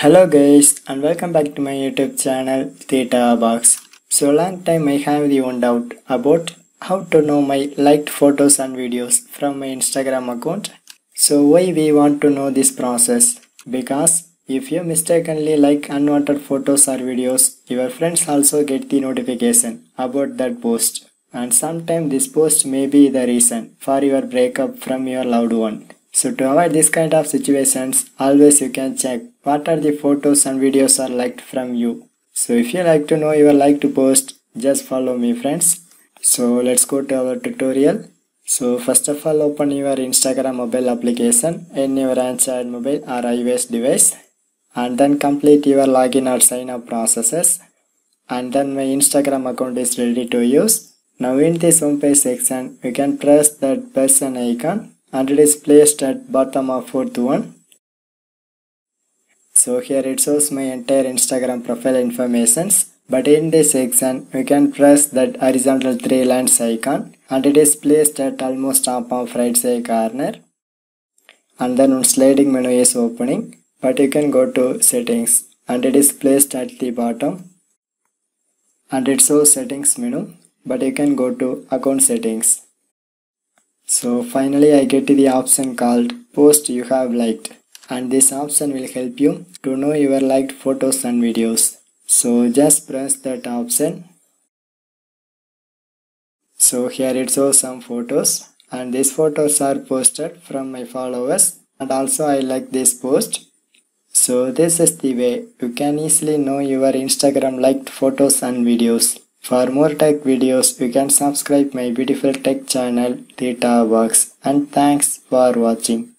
Hello guys, and welcome back to my YouTube channel Theta Box. So long time I have the one doubt about how to know my liked photos and videos from my Instagram account. So why we want to know this process? Because if you mistakenly like unwanted photos or videos, your friends also get the notification about that post. And sometimes this post may be the reason for your breakup from your loved one. So to avoid this kind of situations, always you can check what are the photos and videos are liked from you. So if you like to know your liked post, just follow me friends. So let's go to our tutorial. So first of all, open your Instagram mobile application in your Android mobile or iOS device, and then complete your login or sign up processes, and then my Instagram account is ready to use. Now in this home page section, you can press that person icon, and it is placed at bottom of fourth one. So here it shows my entire Instagram profile informations, but in this section you can press that horizontal three lines icon, and it is placed at almost top of right side corner, and then one sliding menu is opening, but you can go to settings, and it is placed at the bottom, and it shows settings menu, but you can go to account settings. So finally I get the option called post you have liked, and this option will help you to know your liked photos and videos. So just press that option. So here it shows some photos, and these photos are posted from my followers, and also I like this post. So this is the way you can easily know your Instagram liked photos and videos. For more tech videos, you can subscribe my beautiful tech channel Theta Box, and thanks for watching.